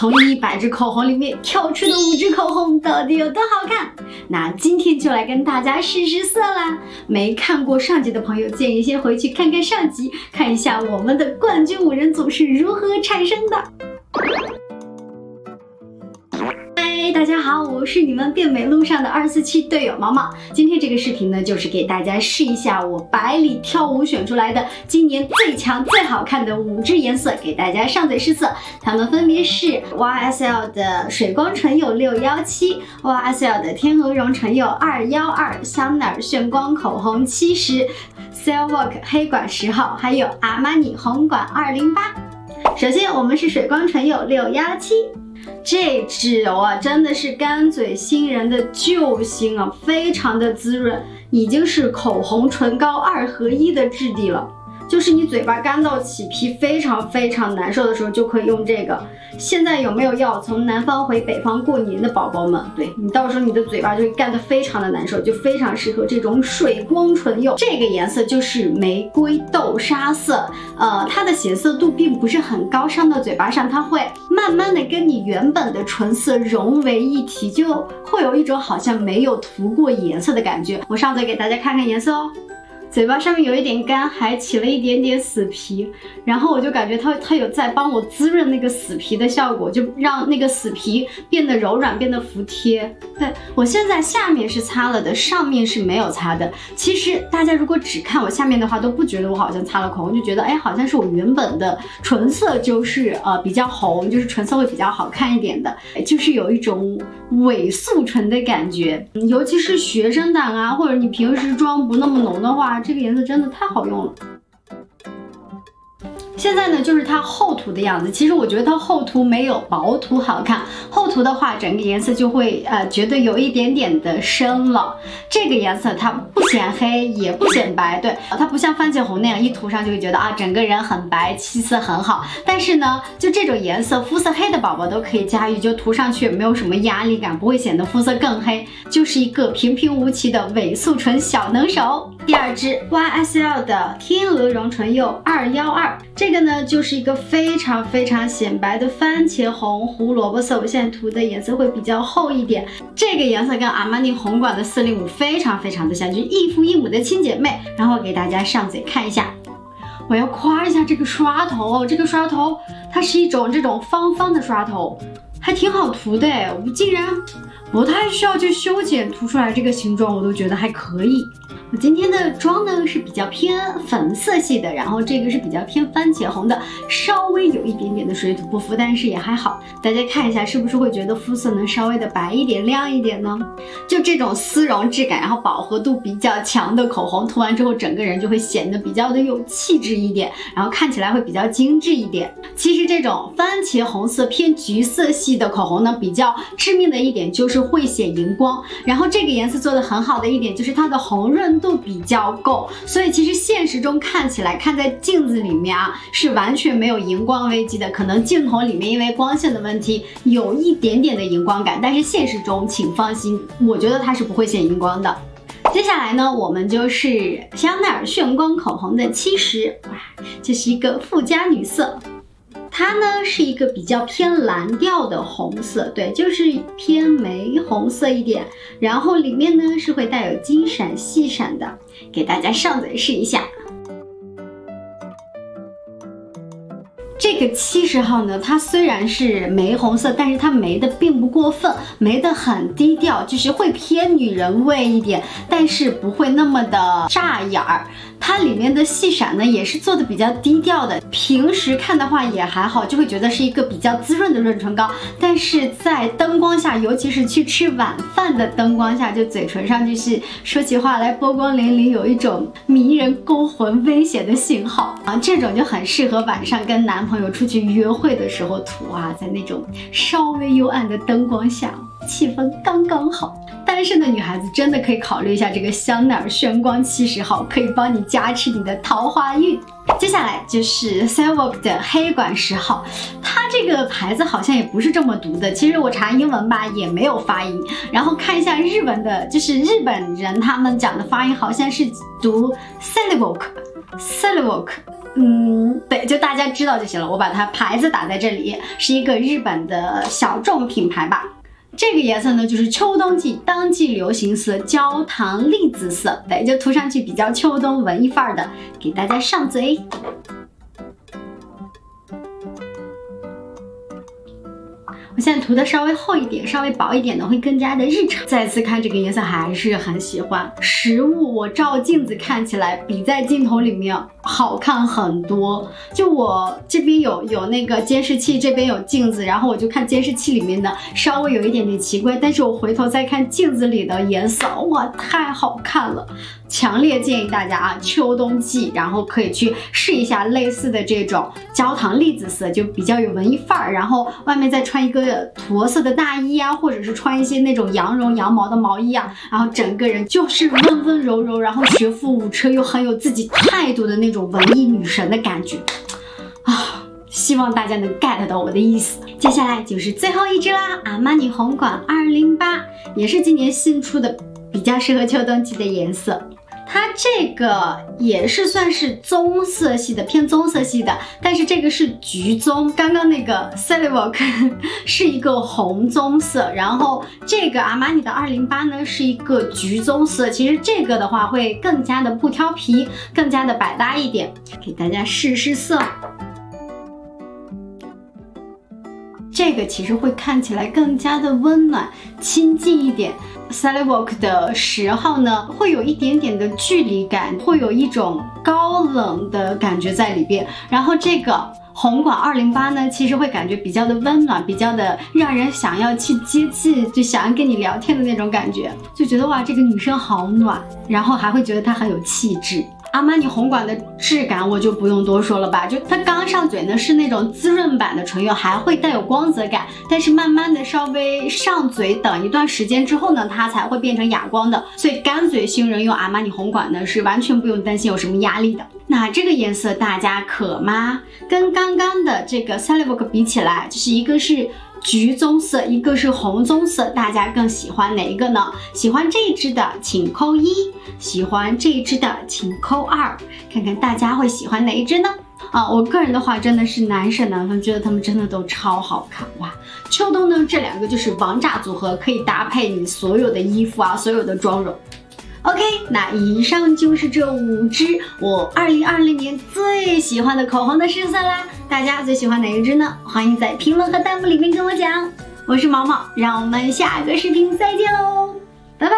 从100支口红里面挑出的5支口红到底有多好看？那今天就来跟大家试试色啦！没看过上集的朋友，建议先回去看看上集，看一下我们的冠军5人组是如何产生的。 大家好，我是你们变美路上的247队友毛毛。今天这个视频呢，就是给大家试一下我百里挑5选出来的今年最强、最好看的5支颜色，给大家上嘴试色。它们分别是 YSL 的水光唇釉617、YSL 的天鹅绒唇釉212、香奈儿炫光口红70、Celvoke 黑管10号，还有阿玛尼红管208。首先，我们是水光唇釉617。 这支哇，真的是干嘴新人的救星啊，非常的滋润，已经是口红唇膏2合1的质地了。就是你嘴巴干到起皮，非常难受的时候，就可以用这个。现在有没有要从南方回北方过年的宝宝们？对你到时候你的嘴巴就干得非常的难受，就非常适合这种水光唇釉。这个颜色就是玫瑰豆沙色，它的显色度并不是很高，上到嘴巴上它会 慢慢的跟你原本的唇色融为一体，就会有一种好像没有涂过颜色的感觉。我上嘴给大家看看颜色哦，嘴巴上面有一点干，还起了一点点死皮，然后我就感觉它有在帮我滋润那个死皮的效果，就让那个死皮变得柔软，变得服帖。对我现在下面是擦了的，上面是没有擦的。其实大家如果只看我下面的话，都不觉得我好像擦了口红，就觉得哎，好像是我原本的唇色就是比较红，就是唇色会比较好看一点的，就是有一种伪素唇的感觉。尤其是学生党啊，或者你平时妆不那么浓的话，这个颜色真的太好用了。 现在呢，就是它厚涂的样子。其实我觉得它厚涂没有薄涂好看。厚涂的话，整个颜色就会觉得有一点点的深了。这个颜色它不显黑，也不显白，对，它不像番茄红那样一涂上就会觉得啊，整个人很白，气色很好。但是呢，就这种颜色，肤色黑的宝宝都可以驾驭，就涂上去也没有什么压力感，不会显得肤色更黑，就是一个平平无奇的伪素唇小能手。第二支 YSL 的天鹅绒唇釉212，这个呢，就是一个非常显白的番茄红胡萝卜色，我现在涂的颜色会比较厚一点。这个颜色跟阿玛尼红管的405非常的像，就是异父异母的亲姐妹。然后给大家上嘴看一下，我要夸一下这个刷头，这个刷头它是一种这种方方的刷头，还挺好涂的，我竟然不太需要去修剪，涂出来这个形状我都觉得还可以。 我今天的妆呢是比较偏粉色系的，然后这个是比较偏番茄红的，稍微有一点点的水土不服，但是也还好。大家看一下，是不是会觉得肤色能稍微的白一点、亮一点呢？就这种丝绒质感，然后饱和度比较强的口红，涂完之后整个人就会显得比较的有气质一点，然后看起来会比较精致一点。其实这种番茄红色偏橘色系的口红呢，比较致命的一点就是会显荧光。然后这个颜色做的很好的一点就是它的红润 度比较够，所以其实现实中看起来，看在镜子里面啊，是完全没有荧光危机的。可能镜头里面因为光线的问题有一点点的荧光感，但是现实中请放心，我觉得它是不会显荧光的。接下来呢，我们就是香奈儿炫光口红的70，哇，这是一个富家女色。 它呢是一个比较偏蓝调的红色，对，就是偏玫红色一点，然后里面呢是会带有金闪、细闪的，给大家上嘴试一下。 这个70号呢，它虽然是玫红色，但是它玫的并不过分，玫的很低调，就是会偏女人味一点，但是不会那么的炸眼儿。它里面的细闪呢，也是做的比较低调的，平时看的话也还好，就会觉得是一个比较滋润的润唇膏，但是在灯光下，尤其是去吃晚饭的灯光下，就嘴唇上就是说起话来波光粼粼，有一种迷人勾魂危险的信号啊，这种就很适合晚上跟男朋友出去约会的时候涂啊，在那种稍微幽暗的灯光下，气氛刚刚好。单身的女孩子真的可以考虑一下这个香奈儿炫光70号，可以帮你加持你的桃花运。接下来就是 Celvoke 的黑管10号，它这个牌子好像也不是这么读的，其实我查英文吧也没有发音，然后看一下日文的，就是日本人他们讲的发音好像是读 Celvoke。对，就大家知道就行了。我把它牌子打在这里，是一个日本的小众品牌吧。 这个颜色呢，就是秋冬季当季流行色焦糖栗子色，对，就涂上去比较秋冬文艺范儿的，给大家上嘴。我现在涂的稍微厚一点，稍微薄一点的会更加的日常。再次看这个颜色还是很喜欢，实物我照镜子看起来比在镜头里面好看很多。就我这边有那个监视器，这边有镜子，然后我就看监视器里面的稍微有一点点奇怪，但是我回头再看镜子里的颜色，哇，太好看了！强烈建议大家啊，秋冬季然后可以去试一下类似的这种焦糖栗子色，就比较有文艺范儿，然后外面再穿一个 驼色的大衣啊，或者是穿一些那种羊绒、羊毛的毛衣啊，然后整个人就是温温柔柔，然后学富五车又很有自己态度的那种文艺女神的感觉啊！希望大家能 get 到我的意思。接下来就是最后一支啦，阿玛尼红管208，也是今年新出的，比较适合秋冬季的颜色。 它这个也是算是棕色系的，偏棕色系的，但是这个是橘棕。刚刚那个 Celvoke 是一个红棕色，然后这个阿玛尼的208呢是一个橘棕色。其实这个的话会更加的不挑皮，更加的百搭一点。给大家试试色。 这个其实会看起来更加的温暖、亲近一点。Celvoke 的10号呢，会有一点点的距离感，会有一种高冷的感觉在里边。然后这个红管208呢，其实会感觉比较的温暖，比较的让人想要去接近，就想要跟你聊天的那种感觉，就觉得哇，这个女生好暖，然后还会觉得她很有气质。 阿玛尼红管的质感我就不用多说了吧，就它刚上嘴呢是那种滋润版的唇釉，还会带有光泽感，但是慢慢的稍微上嘴，等一段时间之后呢，它才会变成哑光的。所以干嘴型人用阿玛尼红管呢是完全不用担心有什么压力的。那这个颜色大家可吗？跟刚刚的这个 Celvoke 比起来，就是一个是 橘棕色，一个是红棕色，大家更喜欢哪一个呢？喜欢这一支的请扣1，喜欢这一支的请扣2，看看大家会喜欢哪一支呢？啊，我个人的话真的是难舍难分，觉得他们真的都超好看哇！秋冬呢，这两个就是王炸组合，可以搭配你所有的衣服啊，所有的妆容。 OK， 那以上就是这5支我2020年最喜欢的口红的试色啦。大家最喜欢哪一支呢？欢迎在评论和弹幕里面跟我讲。我是毛毛，让我们下个视频再见喽，拜拜。